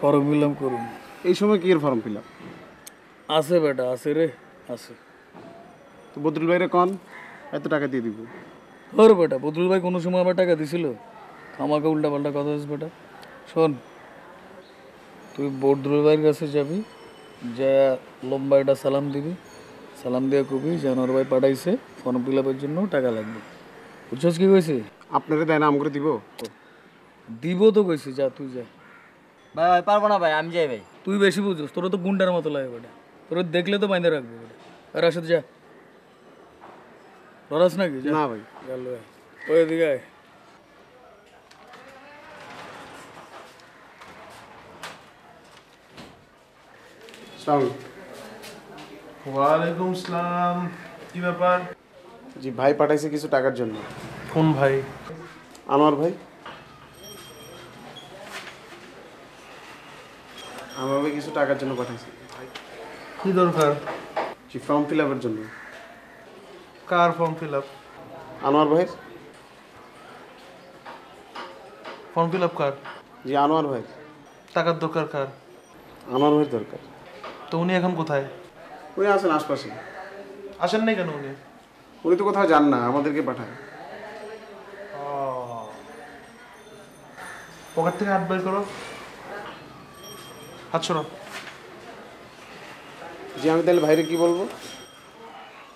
Form fill up করুন। এই সময় কি এর ফর্ম ফিল আপ আছে বেটা? আছে রে আছে। তো বদরুল ভাইরে কোন এত টাকা দিয়ে দিব? ধর বেটা বদরুল ভাই কোন সময় আমার টাকা দিছিল? আমাকে উল্টা পাল্টা কথা বলিস বেটা। শোন তুই বদরুল ভাইয়ের কাছে যাবি, যা লম্বা একটা সালাম দিবি, সালাম দিয়ে কবি জানোয়ার ভাই পাঠাইছে ফর্ম ফিল আপের জন্য টাকা লাগবে। বুঝছস কি কইছি? আপনারে দেয় না আমগরে দিব? দিব তো কইছি, যা তুই যা। ভাই ভাই পারবো না ভাই, আমি যাই ভাই। তুই বেশি বুঝছিস, তোর তো গুন্ডার মতো লাগে বেটা, তোর দেখলে তো বাইন্ধা রাখবি বেটা। আর আসে তো যা, ডরাস নাকি? না ভাই গেল ভাই। ওই দিকে আয়। ওয়ালাইকুম আসসালাম। কি ব্যাপার? জি ভাই পাঠাইছে কিছু টাকার জন্য। কোন ভাই? আনোয়ার ভাই। আমার ভাই কিছু টাকার জন্য পাঠাইছে। কি দরকার? জি ফর্ম ফিল আপের জন্য। কার ফর্ম ফিল আপ? আনোয়ার ভাই। ফর্ম ফিল আপ কার? জি আনোয়ার ভাই। টাকার দরকার কার? আনোয়ার ভাই দরকার। তো উনি এখন কোথায়? উনি আসেন আশপাশে। আসেন নাই কেন? উনি উনি তো কোথাও যান না, আমাদেরকে পাঠায়। পকেট থেকে হাত বের করো, হাত সরাও। জি আমি তাহলে ভাইরে কি বলবো?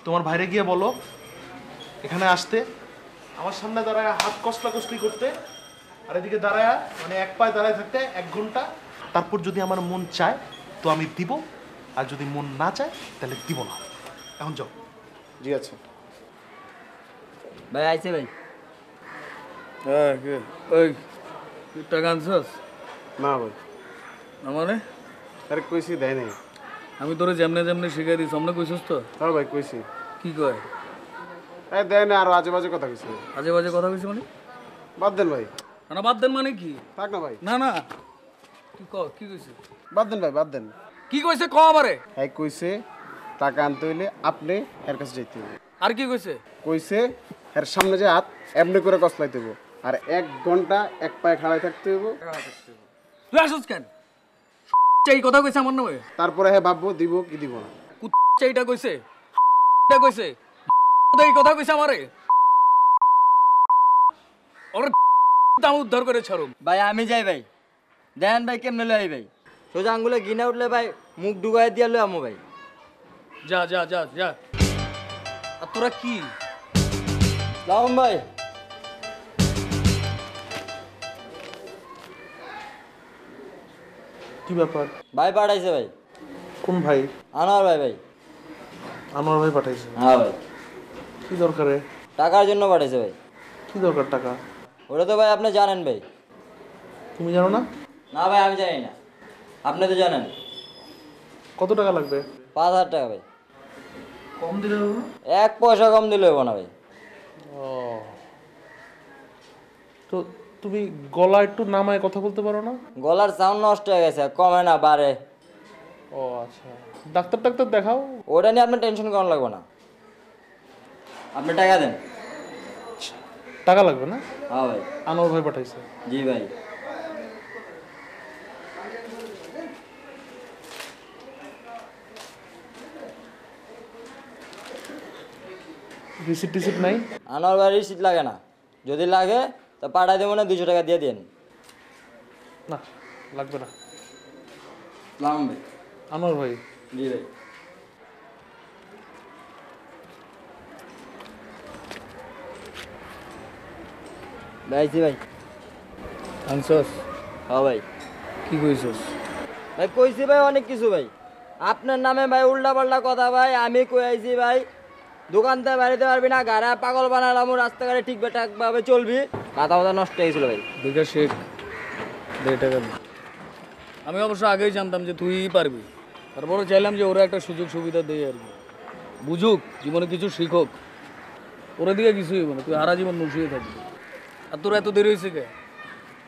তোমার ভাইরে গিয়ে বলো এখানে আসতে, আমার সামনে দাঁড়ায় হাত কষ্টকষ্টি করতে, আর এদিকে দাঁড়ায় মানে এক পায়ে দাঁড়ায় থাকতে 1 ঘন্টা। তারপর যদি আমার মন চায় তো আমি দিব, আর যদি মন না চায় তাহলে দিব না। এখন যাও। জি আচ্ছা ভাই। আইছে ভাই। হ্যাঁ কে? ওই তুই টাকা আনছস? না ভাই। মানে আরে কইছি দেয় নাই। আমি তোরে যেমনে যেমনে শিখাই দিই সামনে কইছস তো? হ্যাঁ ভাই কইছি। কি কয়? এই দেয় না। আর আজে বাজে কথা কইছিস। আজে বাজে কথা কইছিস মানে? বাদ দেন ভাই। না বাদ দেন মানে কি? থাক না ভাই। না না তুই ক কি কইছিস? বাদ দেন ভাই বাদ দেন। কি কইছে ক আমারে? এই কইছে টাকা আনতে হইলে আপনি এর কাছে যাইতে হবে। আর কি কইছে? কইছে এর সামনে যে হাত এমনি করে কসলাইতে হবে, আর 1 ঘন্টা এক পায়ে খাড়ায় থাকতে হবে। তুই আসছিস কেন? এই কথা কইছে আমার নামে। তারপরে হ্যাঁ ভাববো দিব কি দিব না। কুত্তাইটা কইছে, এটা কইছে, এই কথা কইছে আমারে। ওর দাম উদ্ধার করে ছাড়ো। ভাই আমি যাই ভাই। দেন ভাই কেমনে লই ভাই? সোজা আঙ্গুলে গিনা উঠলে ভাই মুখ ডুবাই দিয়ে লো আমো ভাই। যা যা যা যা। আর তোরা কি লাউম ভাই? কি ব্যাপার? ভাই পাঠাইছে ভাই। কোন ভাই? আনোয়ার ভাই। ভাই আনোয়ার ভাই পাঠাইছে? হ্যাঁ ভাই। কি দরকারে? টাকার জন্য পাঠাইছে ভাই। কি দরকার টাকা? ওটা তো ভাই আপনি জানেন ভাই। তুমি জানো না? না ভাই আমি জানি না, আপনি তো জানেন। কত টাকা লাগবে? 5000 টাকা ভাই। কম দিলে হবে না? 1 পয়সা কম দিলে হবে না ভাই। ও তো তুমি গলা একটু নামায় কথা বলতে পারো না? গলার সাউন্ড নষ্ট হয়ে গেছে, কমে না বাড়ে। ও আচ্ছা ডাক্তার ডাক্তার দেখাও, ওটা নিয়ে আপনার টেনশন করা লাগবে না। আপনি টাকা দেন। টাকা লাগবে না? হ্যাঁ ভাই আনোয়ার ভাই পাঠাইছে। জি ভাই। রিসিট টিসিট নাই? আনোয়ার ভাই রিসিট লাগে না, যদি লাগে তা পাঠাই দেবো না, 200 টাকা দিয়ে দিন। না লাগবে না। সালাম ভাই। আনোয়ার ভাই। জি ভাই। ভাই জি ভাই। আনছস? হ্যাঁ ভাই। কি কইছস? ভাই কইছি ভাই অনেক কিছু ভাই আপনার নামে ভাই, উল্টা পাল্টা কথা ভাই। আমি কই আইছি ভাই দোকানটা বাড়িতে পারবি না, গাড়া পাগল বানালাম, রাস্তাঘাটে ঠিকঠাকভাবে চলবি। মাথা মাথা নষ্ট হয়েছিল ভাই। দুইটা শেখ 1.5 টাকা। আমি অবশ্য আগেই জানতাম যে তুই পারবি, তারপরে চাইলাম যে ওরা একটা সুযোগ সুবিধা দেয় আর কি, বুঝুক, জীবনে কিছু শিখুক। ওরা দিকে কিছুই মানে তুই হারা জীবন মুশিয়ে থাকবি। আর তোর এত দেরি হয়েছে কে?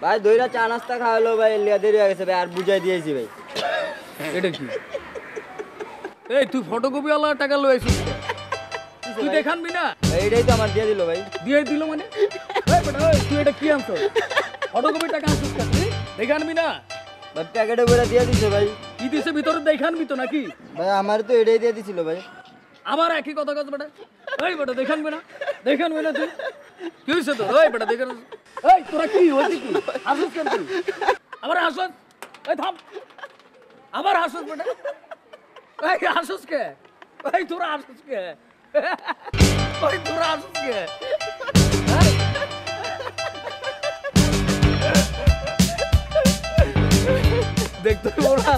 ভাই 2টা চা নাস্তা খাওয়ালো ভাই, লিয়া দেরি হয়ে গেছে ভাই। আর বুঝাই দিয়েছি ভাই। এটা কি? এই তুই ফটোকপি আলা টাকা লই আইছিস? তুই দেখানবি না? এইটাই তো আমার দিয়ে দিল ভাই। দিয়ে দিল মানে? তুই এটা কি আনছ? ফটোকপি টাকা আনছিস? দেখানবি না? বাপটা কেটে বলে দিয়া দিছে ভাই। কি দিছে ভিতরে দেখান মি তো নাকি? ভাই আমার তো এটাই দিয়া দিছিল ভাই। আবার একই কথা কস বেটা। এই বেটা দেখানবে না, দেখানবে না তুই কি হইছে তো? এই বেটা দেখান। এই তোরা কি হইছে কি? আসুস কেন তুই? আবার আসুস। এই থাম। আবার আসুস বেটা। এই আসুস কে? এই তোরা আসুস কে? ওই তোরা আসুস কে? দেখতে ওরা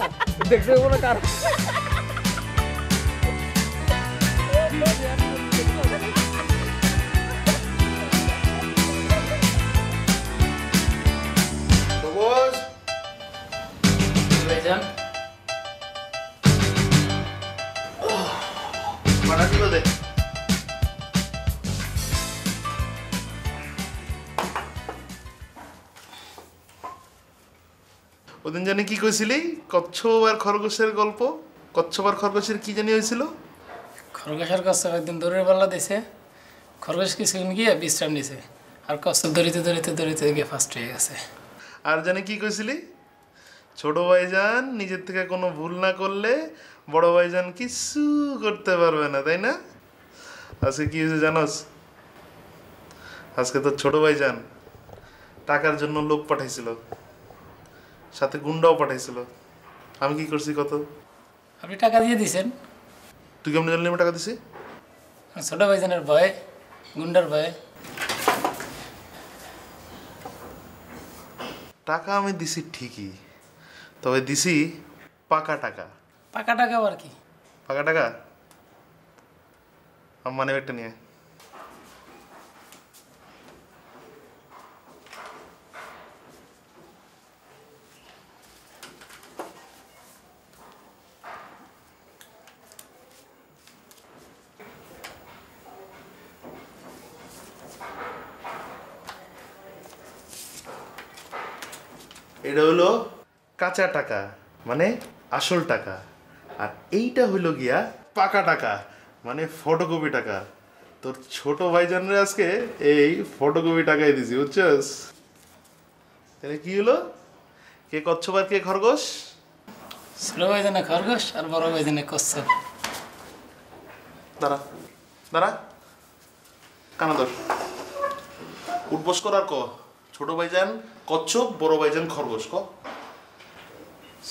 দেখতে ওরা কার সবজ বেজন বড় দিল দে ওদিন জানি কি কইছিলি কচ্ছপ আর খরগোশের গল্প? কচ্ছপ আর খরগোশের কি জানি হয়েছিল? খরগোশের কচ্ছপ একদিন দৌড়ের পাল্লা দিছে, খরগোশ কিছুদিন গিয়ে বিশ্রাম নিছে, আর কচ্ছপ দৌড়িতে দৌড়িতে দৌড়িতে গিয়ে ফার্স্ট হয়ে গেছে। আর জানি কি কইছিলি? ছোট ভাইজান নিজের থেকে কোনো ভুল না করলে বড় ভাইজান কিছু করতে পারবে না, তাই না? আজকে কি হয়েছে জানোস? আজকে তো ছোট ভাইজান টাকার জন্য লোক পাঠাইছিল, সাথে গুন্ডাও পাঠাইছিল। আমি কি করছি কত? আপনি টাকা দিয়ে দিয়েছেন। তুই কেমন জানলি আমি টাকা দিছি? ছোট ভাইজানের ভয়ে, গুন্ডার ভয়ে। টাকা আমি দিছি ঠিকই, তবে দিছি পাকা টাকা। পাকা টাকা আর কি? পাকা টাকা আমার মানে একটা নিয়ে এটা হলো কাঁচা টাকা মানে আসল টাকা, আর এইটা হলো গিয়া পাকা টাকা মানে ফটোকপি টাকা। তোর ছোট ভাইজানরা আজকে এই ফটোকপি টাকাই দিছি, বুঝছস? তাহলে কি হলো? কে কচ্ছপ আর কে খরগোশ? ছোট ভাইজানে খরগোশ আর বড় ভাইজানে কচ্ছপ। দাঁড়া দাঁড়া কানা ধর, উঠবস কর আর ক ছোট ভাইজান কচ্ছপ, বড় ভাইজান খরগোশ। ক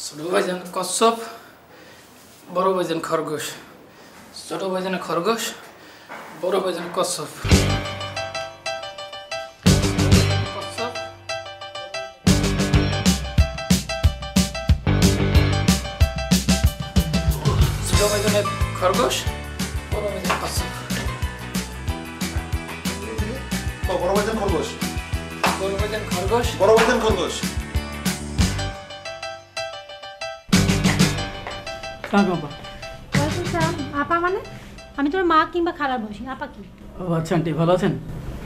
ছোট ভাইজান কচ্ছপ, বড় ভাইজান খরগোশ। ছোট ভাইজান খরগোশ, বড় ভাইজান কচ্ছপ। ছোট ভাইজান খরগোশ, বড় ভাইজান কচ্ছপ। বড় ভাইজান খরগোশ, বড় ভাইজান খরগোশ, বড় ভাইজান খরগোশ। কাগবা কত সাম আপা মানে আমি তোর মা কিংবা খালার বসি। আপা কি? ও আচ্ছা আন্টি, ভালো আছেন?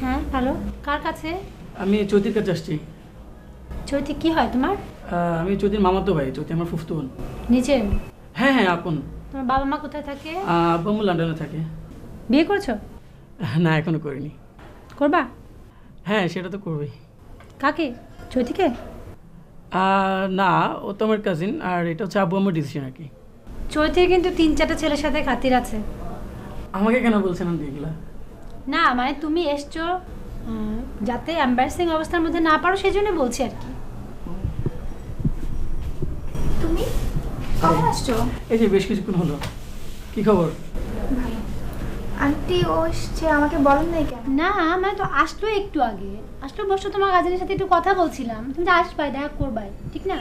হ্যাঁ ভালো। কার কাছে? আমি চৌধুরীর কাছে আসছি। চৌধুরী কি হয় তোমার? আমি চৌধুরীর মামাতো ভাই, চৌধুরী আমার ফুফতো বোন। নিচে? হ্যাঁ হ্যাঁ আপন। তোমার বাবা মা কোথায় থাকে? আব্বু লন্ডনে থাকে। বিয়ে করছো? না এখনো করিনি। করবা? হ্যাঁ সেটা তো করবি। কাকে? চৈতিকে? না ও তো আমার কাজিন, আর এটা হচ্ছে আব্বু আমার ডিসিশন আর কি। চৈতির কিন্তু 3-4টা ছেলের সাথে খাতির আছে। আমাকে কেন বলছেন আপনি এগুলা? না মানে তুমি এসছো যাতে এম্বারেসিং অবস্থার মধ্যে না পারো সেই জন্য বলছি আর কি। তুমি কখন আসছো? এই যে বেশ কিছুক্ষণ হলো। কি খবর? আন্টি ও এসছে, আমাকে বলেন নাই কেন? না মানে তো আসলো একটু আগে, আসলো বসো তোমার কাজিনের সাথে একটু কথা বলছিলাম। তুমি তো আসবাই, দেখা করবাই, ঠিক না?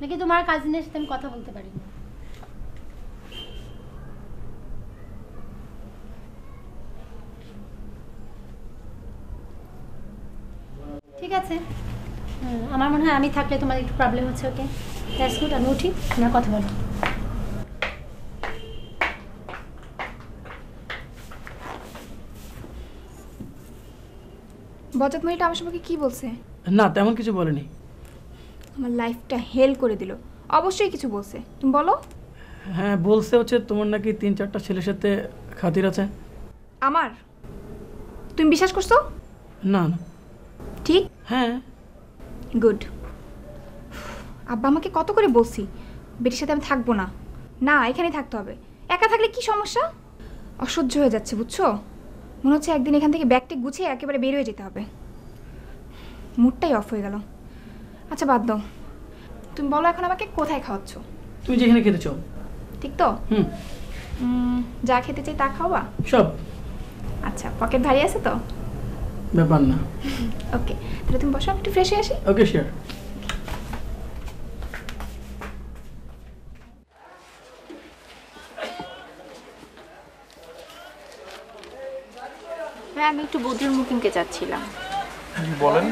নাকি তোমার কাজিনের সাথে আমি কথা বলতে পারি? ঠিক আছে। আমার মনে হয় আমি থাকলে তোমার একটু প্রবলেম হচ্ছে। Okay that's good. আমি উঠি, আমরা কথা বলি। বজত মনিটা আমার সম্পর্কে কি বলছে? না তেমন কিছু বলেনি। আমার লাইফটা হেল করে দিল। অবশ্যই কিছু বলছে, তুমি বলো। হ্যাঁ বলছে হচ্ছে তোমার নাকি 3-4টা ছেলের সাথে খাতির আছে। আমার? তুমি বিশ্বাস করছো? না না ঠিক? হ্যাঁ। গুড। আব্বা আমাকে কত করে বলছি বেটির সাথে আমি থাকবো না, না এখানেই থাকতে হবে। একা থাকলে কি সমস্যা? অসহ্য হয়ে যাচ্ছে বুঝছো, মনে হচ্ছে একদিন এখান থেকে ব্যাগটি গুছিয়ে একেবারে বের হয়ে যেতে হবে। মুডটাই অফ হয়ে গেল। আচ্ছা বাদ দাও, তুমি বলো এখন আমাকে কোথায় খাওয়াচ্ছ? তুমি যেখানে খেতে চাও। ঠিক তো? হুম, যা খেতে চাই তা খাওয়া সব। আচ্ছা পকেট ভারী আছে তো? ব্যাপার না। ওকে তাহলে তুমি বসো, আমি একটু ফ্রেশ হয়ে আসি। Okay sure. আমি একটু বদরুল মুকিমকে যাচ্ছিলাম। বলেন।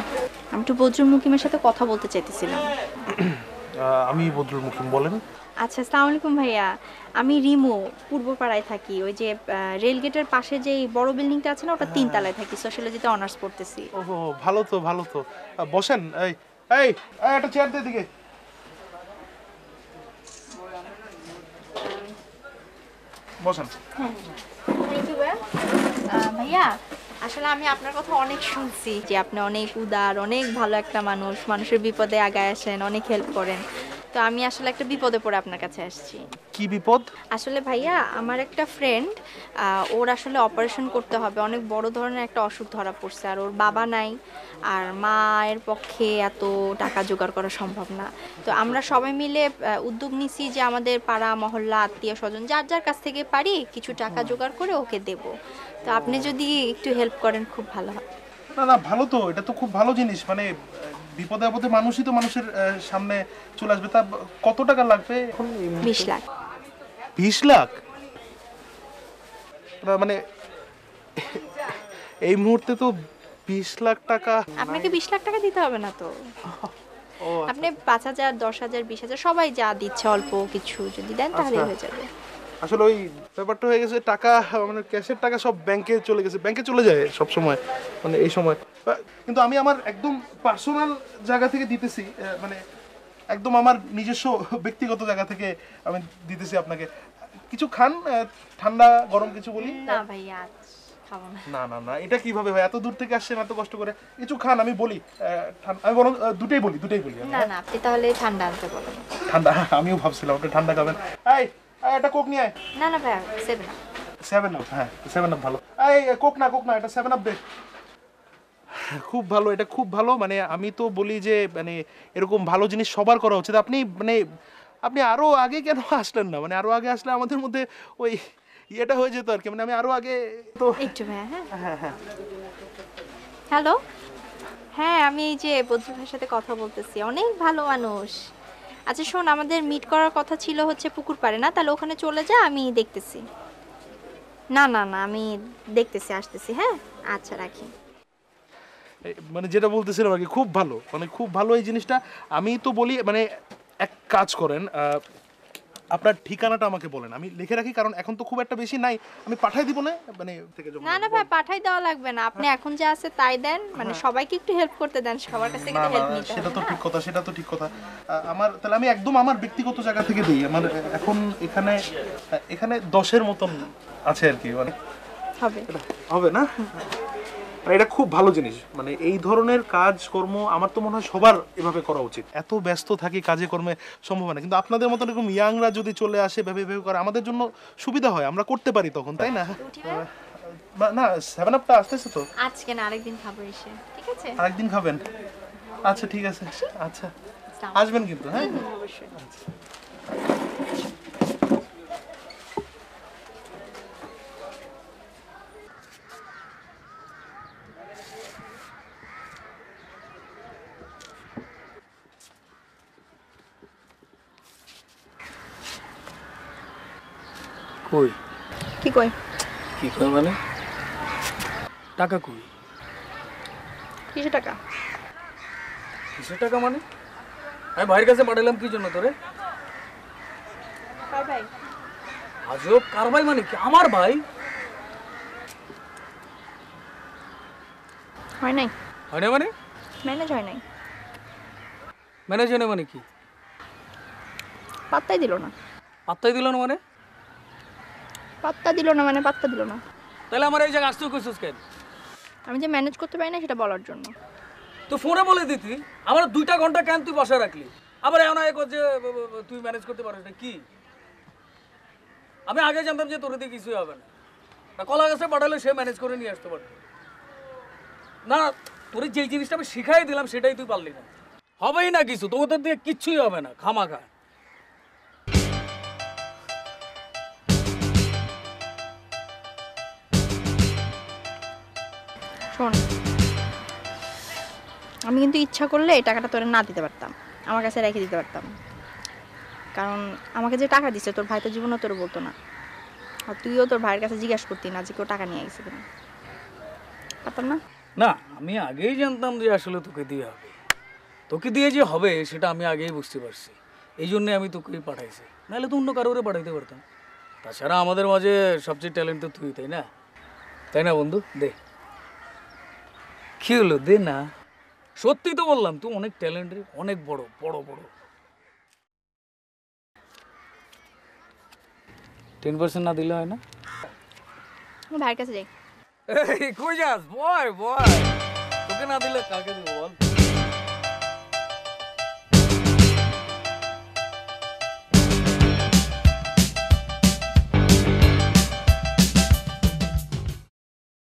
আমি একটু বদরুল মুকিমের সাথে কথা বলতে চাইতেছিলাম। আমি বদরুল মুকিম। বলেন। আচ্ছা আসসালামু আলাইকুম ভাইয়া, আমি রিমু, পূর্বপাড়ায় থাকি। ওই যে রেলগেটের পাশে যে বড় বিল্ডিংটা আছে না, ওটা তিনতলায় থাকি। সোশ্যালজিতে অনার্স পড়তেছি। ওহো ভালো তো, ভালো তো। বসেন। এই এই একটা চেয়ার দে দিকে। বসেন। হ্যাঁ কি ভাইয়া, আসলে আমি আপনার কথা অনেক শুনছি যে আপনি অনেক উদার, অনেক ভালো একটা মানুষ, মানুষের বিপদে আগায় আসেন, অনেক হেল্প করেন। তো আমি আসলে একটা বিপদে পড়ে আপনার কাছে আসছি। কি বিপদ? আসলে ভাইয়া আমার একটা ফ্রেন্ড, ওর আসলে অপারেশন করতে হবে, অনেক বড় ধরনের একটা অসুখ ধরা পড়ছে। আর ওর বাবা নাই, আর মায়ের পক্ষে এত টাকা জোগাড় করা সম্ভব না। তো আমরা সবাই মিলে উদ্যোগ নিছি যে আমাদের পাড়া মহল্লা আত্মীয় স্বজন যার যার কাছ থেকে পারি কিছু টাকা জোগাড় করে ওকে দেব। তো আপনি যদি একটু হেল্প করেন খুব ভালো হয়। না না ভালো তো, এটা তো খুব ভালো জিনিস। মানে বিপদে আপদে মানুষই তো মানুষের সামনে চলে আসবে। তা কত টাকা লাগবে? 20 লাখ। 20 লাখ? মানে এই মুহূর্তে তো 20 লাখ টাকা? আপনাকে 20 লাখ টাকা দিতে হবে না তো, আপনি 5,000 10,000 20,000 সবাই যা দিচ্ছে অল্প কিছু যদি দেন তাহলে হয়ে যাবে। আসলে ওই ব্যাপারটা হয়ে গেছে, টাকা মানে ক্যাশের টাকা সব ব্যাংকে চলে গেছে, ব্যাংকে চলে যায় সব সময়, মানে এই সময়। কিন্তু আমি আমার একদম পার্সোনাল জায়গা থেকে দিতেছি, মানে একদম আমার নিজস্ব ব্যক্তিগত জায়গা থেকে আমি দিতেছি আপনাকে। কিছু খান, ঠান্ডা গরম কিছু বলি? না ভাইয়া খাবো না। না না না, এটা কিভাবে ভাই, এত দূর থেকে আসছেন এত কষ্ট করে। কিছু খান আমি বলি, আমি বরং দুটোই বলি, দুটোই বলি। না না আপনি তাহলে ঠান্ডা আনতে বলেন। ঠান্ডা? আমিও ভাবছিলাম ওটা ঠান্ডা খাবেন। এই এটা কোক নিয়ে আয়। না না ভাই 7 আপ। হ্যাঁ 7 আপ ভালো। এই কোক না, কোক না, এটা 7 আপ দে। খুব ভালো, এটা খুব ভালো। মানে আমি তো বলি যে মানে এরকম ভালো জিনিস সবার করা উচিত। আপনি মানে আপনি আরও আগে কেন আসলেন না? মানে আরও আগে আসলে আমাদের মধ্যে ওই ইয়েটা হয়ে যেত আর কি। মানে আমি আরও আগে তো একটু। হ্যাঁ হ্যাঁ হ্যাঁ হ্যালো। হ্যাঁ আমি এই যে বন্ধুদের সাথে কথা বলতেছি, অনেক ভালো মানুষ। আচ্ছা শোন, আমাদের মিট করার কথা ছিল হচ্ছে পুকুর পাড়ে, না তাহলে ওখানে চলে যা, আমি দেখতেছি। না না না আমি দেখতেছি, আসতেছি। হ্যাঁ আচ্ছা রাখি। মানে যেটা বলতেছিলাম আর কি, খুব ভালো, মানে খুব ভালো এই জিনিসটা। আমি তো বলি মানে এক কাজ করেন, আপনার ঠিকানাটা আমাকে বলেন, আমি লিখে রাখি, কারণ এখন তো খুব একটা বেশি নাই, আমি পাঠাই দিব না। মানে না না ভাই পাঠাই দেওয়া লাগবে না, আপনি এখন যা আছে তাই দেন। মানে সবাইকে একটু হেল্প করতে দেন, সবার কাছে একটু হেল্প নিতে। সেটা তো ঠিক কথা, সেটা তো ঠিক কথা। আমার তাহলে আমি একদম আমার ব্যক্তিগত জায়গা থেকে দেই। আমার এখন এখানে এখানে 10-এর মতন আছে আর কি। মানে হবে হবে না, এটা খুব ভালো জিনিস। মানে এই ধরনের কাজকর্ম আমার তো মনে হয় সবার এভাবে করা উচিত। এত ব্যস্ত থাকি কাজে কর্মে সম্ভব না, কিন্তু আপনাদের মতো এরকম ইয়াংরা যদি চলে আসে ভেবে ভেবে করে, আমাদের জন্য সুবিধা হয়, আমরা করতে পারি তখন, তাই না? না 7 আপটা আসতেছে তো আজকে, না আরেকদিন খাবো এসে। ঠিক আছে আরেকদিন খাবেন? আচ্ছা ঠিক আছে, আচ্ছা আসবেন কিন্তু। হ্যাঁ অবশ্যই। কই কি কই? কি কই মানে? টাকা কই? কিসের টাকা? কিসের টাকা মানে? আমি ভাইয়ের কাছে পাঠালাম কি জন্য তোরে? কার ভাই? আজব, কার ভাই মানে কি? আমার ভাই হয় নাই। হয় না মানে? ম্যানেজ হয় নাই। ম্যানেজ হয় না মানে কি? পাত্তাই দিল না। পাত্তাই দিল না মানে? পাত্তা দিল না মানে পাত্তা দিল না। তাহলে আমার এই জায়গা আসতে কইছস কেন? আমি যে ম্যানেজ করতে পারি না সেটা বলার জন্য। তো ফোনে বলে দিতি। আমার 2টা ঘন্টা কেন তুই বসে রাখলি? আবার এখন এক যে তুই ম্যানেজ করতে পারিস না কি? আমি আগে জানতাম যে তোর দিয়ে কিছুই হবে না, কলা গাছে পাঠালে সে ম্যানেজ করে নিয়ে আসতে পারত না। তোর যেই জিনিসটা আমি শিখাই দিলাম সেটাই তুই পারলি না, হবেই না কিছু, তোদের দিয়ে কিচ্ছুই হবে না, খামাখা। শোন, আমি কিন্তু ইচ্ছা করলে এই টাকাটা তোর না দিতে পারতাম, আমার কাছে রেখে দিতে পারতাম, কারণ আমাকে যে টাকা দিচ্ছে তোর ভাই তো জীবনও তোর বলতো না, আর তুইও তোর ভাইয়ের কাছে জিজ্ঞাসা করতি না যে কেউ টাকা নিয়ে আসছে কিনা, পারতাম না। না, আমি আগেই জানতাম যে আসলে তোকে দিয়ে হবে, তোকে দিয়ে যে হবে সেটা আমি আগেই বুঝতে পারছি, এই জন্যে আমি তোকে পাঠাইছি, নাহলে তো অন্য কারোরে পাঠাইতে পারতাম। তাছাড়া আমাদের মাঝে সবচেয়ে ট্যালেন্ট তো তুই, তাই না? তাই না বন্ধু? দে, কি হলো, দে না। সত্যি তো বললাম, তুই অনেক ট্যালেন্ট, অনেক বড় বড় বড়। 10% না দিলে হয় না? ভাইয়ের কাছে যাই। কই যাস? বয় বয়, তোকে না দিলে কাকে দেবো বল?